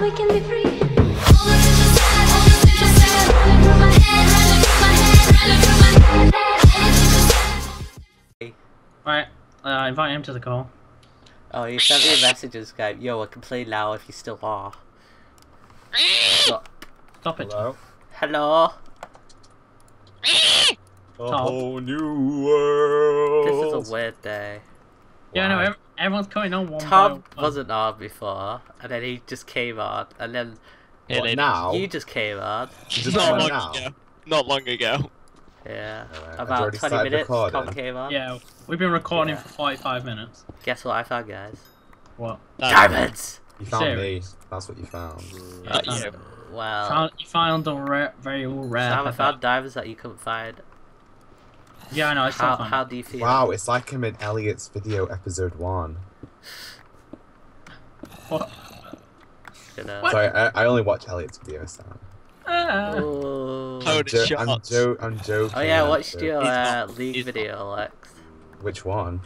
we can be free. Alright, invite him to the call. Oh, you sent me a message in Skype. Yo, I can play now if you still are. Stop it. Hello? Hello? A whole new world. This is a weird day. Yeah, wow. I know, everyone's coming on one. Tom wasn't on before, and then he just came on, and then now you just came on. Not long ago. Yeah, about 20 minutes. Tom came on. Yeah, we've been recording for 45 minutes. Guess what I found, guys? What? Diamonds. You found me. That's what you found. Yeah. Yeah. Wow. You found a very rare. Sam, I found diamonds that you couldn't find. Yeah, I know. It's how do you feel? Wow, it's like I'm in Elliot's video episode 1. What? Sorry, I only watch Elliot's videos now. I'm joking. Oh yeah, I watched your league video, Alex. Which one?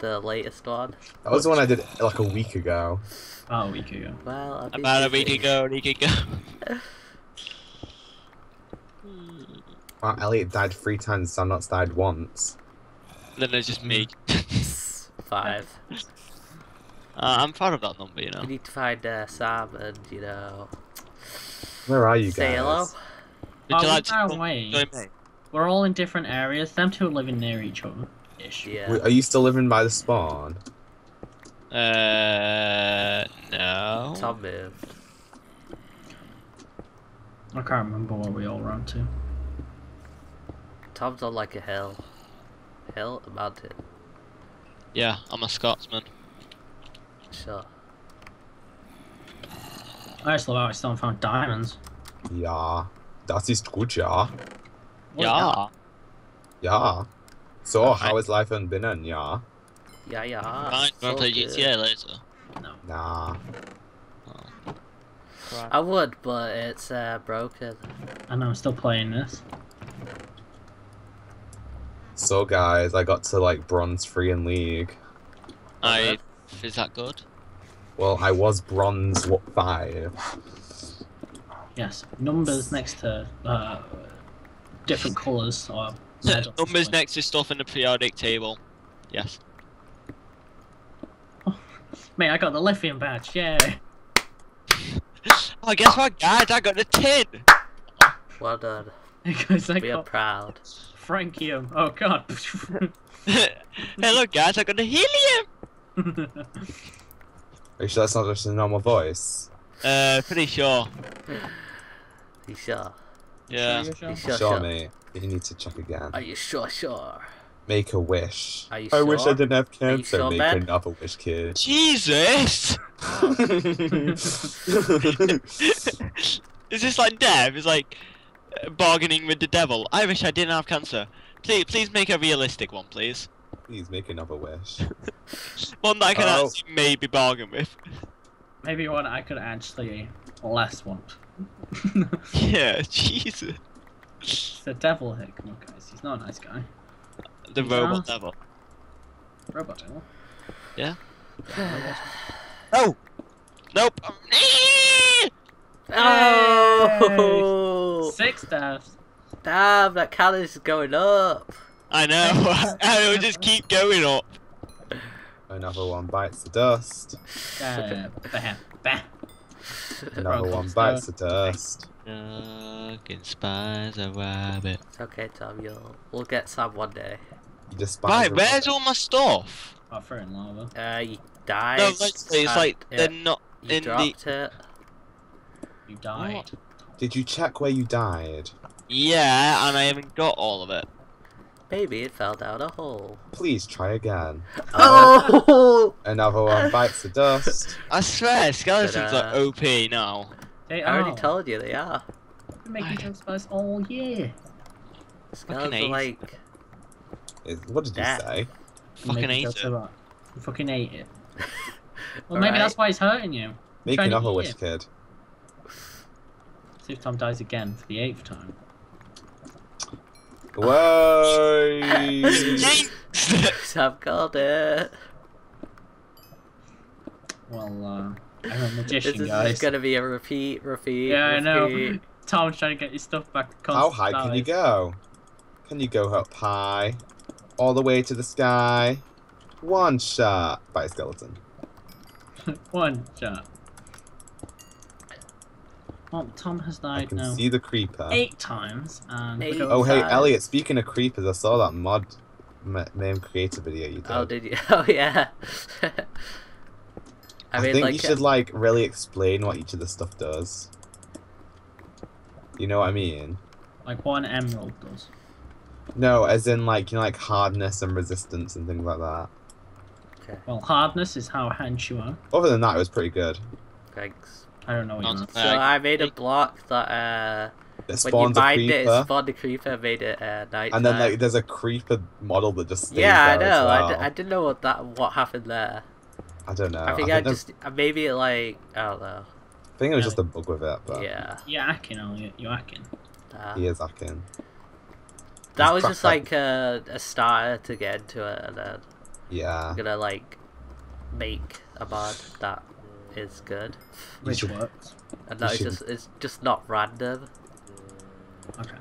The latest one. That was the one I did like a week ago. About a week ago. Well, about a week ago. Wow, Elliot died 3 times, Sam Nuts died once. Then there's just me. 5. I'm proud of that number, you know. We need to find Sam and, you know... Where are you guys? Say hello? We're all in different areas. Them two are living near each other. Ish. Yeah. Wait, are you still living by the spawn? No. Tom moved. I can't remember what we all ran to. Tom's on like a hill. Hill? A mountain. Yeah, I'm a Scotsman. Sure. I just love how I still haven't found diamonds. Yeah. Das ist gut, ja. Yeah. Yeah. So, how is life in Binnen, yeah? Yeah, yeah. I want to play GTA later. No. Nah. Oh. Right. I would, but it's broken. And I'm still playing this. So guys, I got to like bronze 3 in league. Is that good? Well, I was bronze 5. Yes, numbers next to different colours or numbers next to stuff in the periodic table. Yes. Oh, mate, I got the lithium badge. Yeah. Oh, guess what, guys? I got the tin. Well done. We are proud. Frankium. Oh god. Hello guys, I got the helium. Are you sure that's not just a normal voice? Pretty sure. You sure? Yeah. Sure, mate. You need to check again. Are you sure? Sure. Make a wish. Are you sure? I wish I didn't have cancer. Sure, make another wish, kid. Jesus. Is this like Dev? It's like. Bargaining with the devil. I wish I didn't have cancer. Please make a realistic one, please. Please make another wish. One that I can actually maybe bargain with. Maybe one I could actually less want. Yeah, Jesus. It's the devil here, come on guys. He's not a nice guy. The robot devil. Robot devil? Yeah. Oh! Nope! Oh! 6 deaths. Damn, that calories is going up. I know. It will just keep going up. Another one bites the dust. Another one bites the dust. Fucking spies a rabbit. It's okay, Tom. We'll get Sam one day. Right, where's all my stuff? Oh, they're in lava. You died. No, literally, it's like they're not in the... You dropped it. You died. What? Did you check where you died? Yeah, and I haven't got all of it. Maybe it fell down a hole. Please try again. Oh! Another one bites the dust. I swear, skeletons are OP now. They are. I already told you they are. I've been making jump spice all year. Skeletons are like... What did you say? Fucking ate it. You fucking ate it. Well, maybe that's why he's hurting you. Make another wish, kid. See if Tom dies again for the 8th time. Whoa! I've got it. Well, I'm a magician, guys. It's gonna be a repeat. Yeah, repeat. I know. Tom's trying to get your stuff back. How high can you go? Can you go up high? All the way to the sky? One shot by a skeleton. One shot. Well, Tom has died I can now. See the creeper. 8 times. And 8 oh, hey, Elliot, speaking of creepers, I saw that mod name creator video you did. Oh, did you? Oh, yeah. I think you should really explain what each of the stuff does. You know what I mean? Like what an emerald does. No, as in like, you know, like hardness and resistance and things like that. Okay. Well, hardness is how hench you are. Other than that, it was pretty good. Thanks. I don't know what you mean. So I made a block that when you mined it, it spawned a creeper. I made it night. And then like, there's a creeper model that just stays there. Yeah, I know. Well. I didn't know what happened there. I don't know. I don't know. I think it was just a bug with it, but... Yeah. You're hacking, Elliot. You're hacking. He is hacking. That was just like a starter to get into it, and then... Yeah. I'm gonna, like, make a mod that is good. Which works. And that it's just not random. Okay.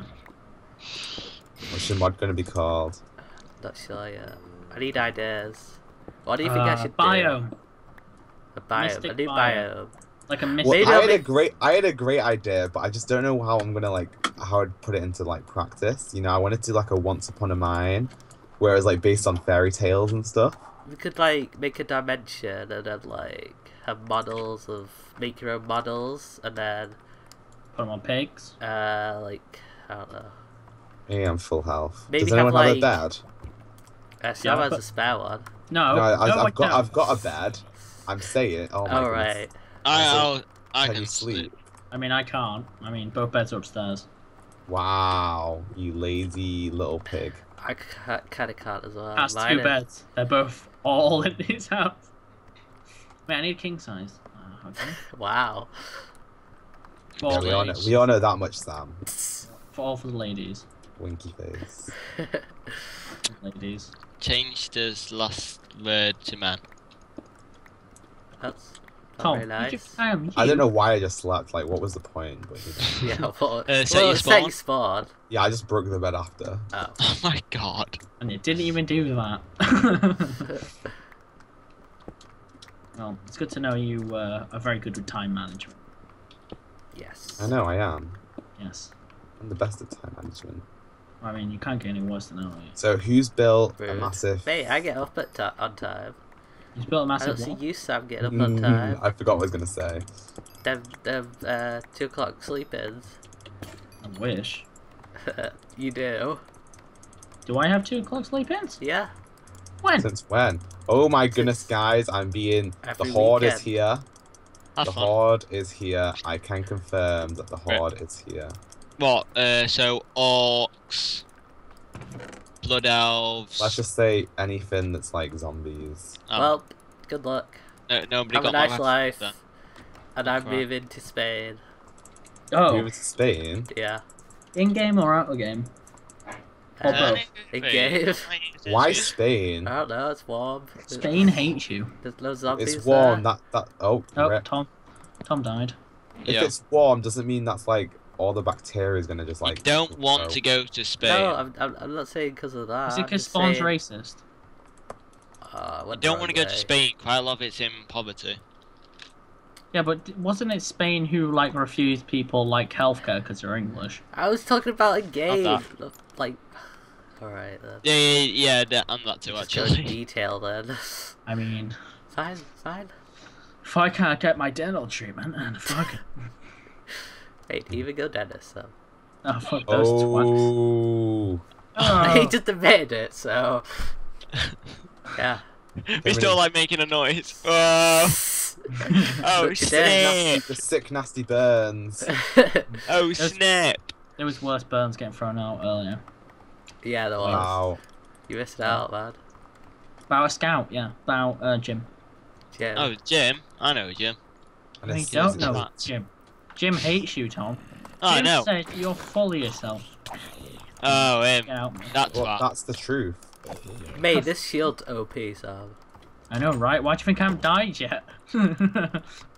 What's your mod gonna be called? Not sure yet. I need ideas. What do you think I should do? A biome. A new biome. Like a mystery. Well, I had a great idea, but I just don't know how I'm gonna I'd put it into practice. You know, I wanted to do a Once Upon a Mine, whereas based on fairy tales and stuff. We could make a dimension and then have models of make your own models and then put them on pegs. I don't know. Yeah, I'm full health. Maybe Does anyone have a bed? Sam has a spare one. No, I've got a bed. I'm saying. Oh my goodness. I can sleep. I mean, I can't. I mean, both beds are upstairs. Wow, you lazy little pig. I kind of can't as well. That's 2 beds. They're both all in his house. Wait, I need king size. Okay. Wow. Yeah, we all know that much, Sam. For the ladies. Winky face. Ladies. Change this last word to man. That's... Tom, nice. I don't know why I just slept. What was the point? But yeah, you spawned. Yeah, I just broke the bed after. Oh my god! And it didn't even do that. Well, it's good to know you are very good with time management. Yes. I know I am. Yes. I'm the best at time management. I mean, you can't get any worse than that. So who's built a massive? Mate, I get up on time. He's built a massive I don't see you, Sam, getting up on time. I forgot what I was going to say. Them 2 o'clock sleep-ins. I wish. You do. Do I have 2 o'clock sleep-ins? Yeah. When? Since when? Oh my goodness, guys, I'm being... The Horde is here. The Horde is here. I can confirm that the Horde is here. What? So, orcs... Blood elves. Let's just say anything that's zombies. Oh. Well, good luck. No, nobody got my life. And I'm moving to Spain. Oh. Moving to Spain? Yeah. In game or out of game? In game. Why Spain? I don't know. It's warm. Spain hates you. There's no zombies. It's warm. There. Oh, Tom died. If it's warm, doesn't mean that's all the bacteria is gonna just You don't want to go to Spain. No, I'm not saying because of that. Is it because Spawn's racist? You don't want to go to Spain. Quite a lot of it's in poverty. Yeah, but wasn't it Spain who refused people healthcare because they're English? I was talking about a game. All right. Then. Yeah. I'm not too much in detail then. I mean, fine. If I can't get my dental treatment, and fuck it. Hey, even go Dennis, though. Oh, fuck those twats. Oh. He just admitted it, so... Yeah. We still making a noise. Oh, snap! The sick, nasty burns. Oh, snap! There was worse burns getting thrown out earlier. Yeah, there was. Wow. You missed out, man. About a scout, yeah. About Jim. Jim. Oh, Jim? I know Jim. I don't know that. Jim. Jim hates you, Tom. Oh, Jim said you're full of yourself. Oh, that's the truth. Mate, this shield's OP, Sam. I know, right? Why do you think I haven't died yet?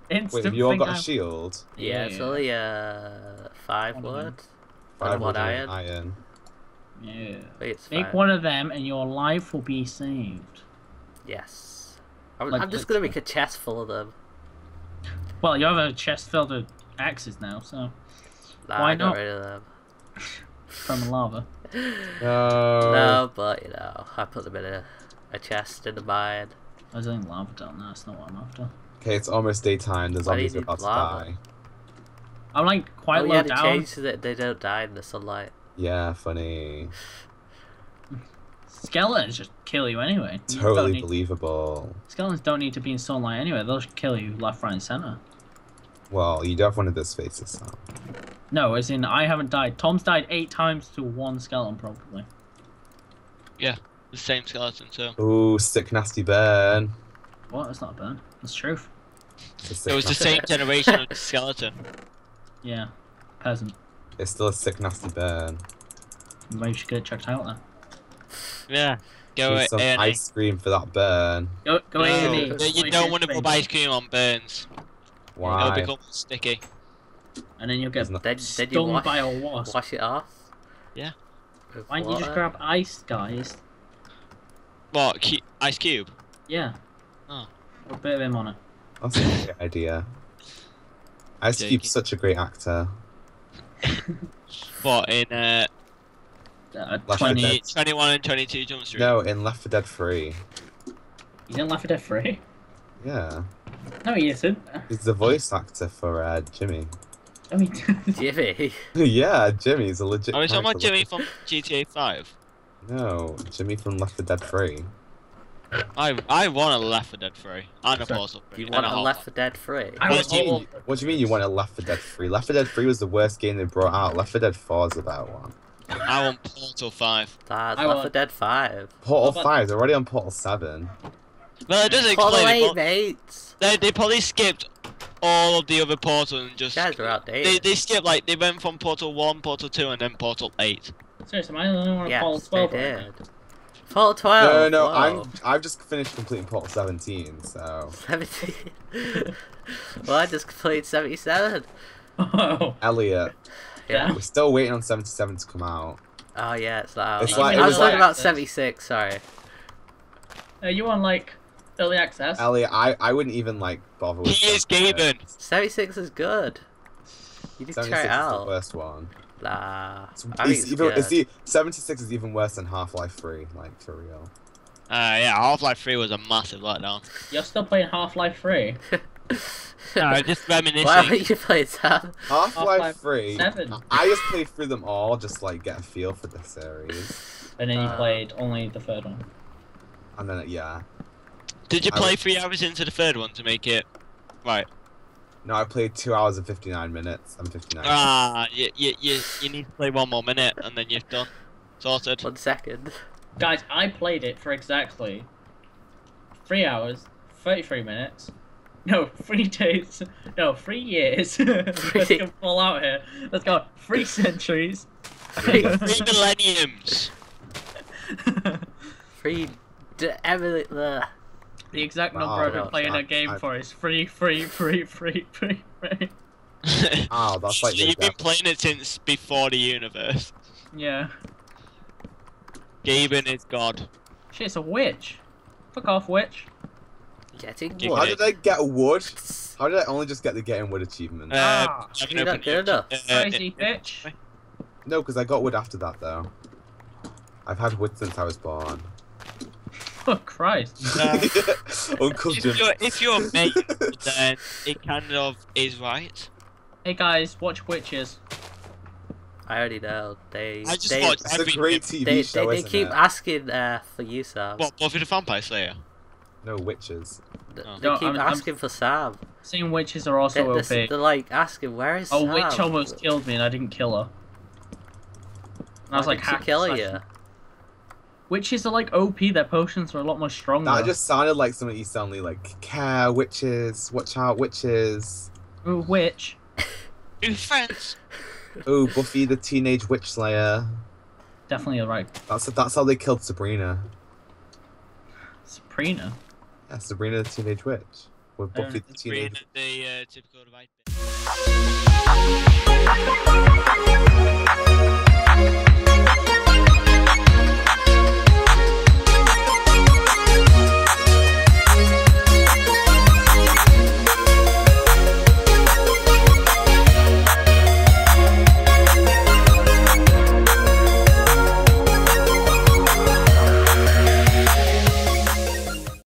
Wait, have you all got a shield? Yeah, it's only 5 wood. 5 wood and iron. Yeah. Wait, it's make 1 of them and your life will be saved. Yes. I'm just going to make a chest full of them. Well, you have a chest filled with axes now, so... Nah, why not? Rid of them. From lava. No, but, you know, I put them in a chest in the mine. I was doing lava down there, that's not what I'm after. Okay, it's almost daytime, the zombies are about to die. I'm like quite low down. Change so that they don't die in the sunlight. Yeah, funny. Skeletons just kill you anyway. Totally believable. Skeletons don't need to be in sunlight anyway, they'll just kill you left, right, and center. Well, you do have one of those faces now. No, as in, I haven't died. Tom's died 8 times to 1 skeleton, probably. Yeah, the same skeleton, so. Ooh, sick, nasty burn. What? That's not a burn. That's truth. It was the same generation of the skeleton. Yeah, peasant. It's still a sick, nasty burn. Maybe you should get it checked out then. Yeah, go eat some ice cream for that burn. Go eat it. You don't want to put ice cream on burns. Why? It'll become sticky. And then you'll get stung by a wasp. Wash it off. Yeah. Why don't you just grab ice, guys? What? Ice cube? Yeah. Oh. A bit of him on it. That's a great idea. Ice Cube's such a great actor. What, in 21 and 22 Jump Street? No, in Left 4 Dead 3. He's in Left 4 Dead 3? Yeah. No, he isn't. He's the voice actor for Jimmy. I mean, Jimmy? Yeah, Jimmy's a legit character. Oh, is that about Jimmy from GTA 5? No, Jimmy from Left 4 Dead 3. I want a Left 4 Dead 3 and a Portal 3. You want a Left 4 Dead 3? What do you mean you want a Left 4 Dead 3? Left 4 Dead 3 was the worst game they brought out. Left 4 Dead 4 is a better one. I want Portal 5. That's Left 4 Dead 5. Portal 5, they're already on Portal 7. Well, it doesn't explain it. They probably skipped all of the other Portal and just... Guys are outdated. They skipped, like, they went from Portal 1, Portal 2, and then Portal 8. Seriously, am I the only one on Portal 12? Yes, they did. Portal 12. No, no, whoa. I've just finished completing Portal 17, so. 17. Well, I just completed 77. Oh. Elliot. Yeah. We're still waiting on 77 to come out. Oh yeah, it's not out. It's like, I was talking about 76. Sorry. You want like early access? Elliot, I wouldn't even like bother with. He is gaming. 76 is good. You need to try it out. Is the worst one. Nah, I mean, 76 is even worse than Half-Life 3, like, for real. Yeah, Half-Life 3 was a massive letdown. You're still playing Half-Life 3? No, I'm just reminiscing. Why haven't you played Sam? Half-Life 3, I just played through them all, just, like, get a feel for the series. And then you played only the 3rd one. And then, yeah. Did you play 3 hours into the 3rd one to make it right? No, I played 2 hours and 59 minutes. I'm 59. Ah, you need to play 1 more minute and then you're done. Sorted. 1 second. Guys, I played it for exactly 3 hours, 33 minutes. No, 3 days. No, 3 years. Let's get full out here. Let's go. 3 centuries. 3 millenniums. 3 The exact number I've been playing a game for is free. Oh, that's like you've been playing it since before the universe. Yeah. Gaben is God. Shit, it's a witch. Fuck off, witch. Getting wood. How did I get wood? How did I only just get the getting wood achievement? You're not good enough. Crazy bitch. No, because I got wood after that though. I've had wood since I was born. Oh Christ! If you're made, then it kind of is right. Hey guys, watch Witches. I already know. They keep asking for you, Sam. What? Buffy the Vampire Slayer? No, Witches. They keep asking for Sam. Seeing Witches are also OP. They're like asking, where is Sam? Oh, Witch almost killed me, and I didn't kill her. And I was like, how kill you? Witches are like OP, their potions are a lot more stronger. That just sounded like something you soundly like, care, witches, watch out, witches. Ooh, witch. Ooh, friends. Ooh, Buffy the Teenage Witch Slayer. Definitely right. That's how they killed Sabrina. Sabrina? Yeah, Sabrina the Teenage Witch. We've buffeted the teenagers.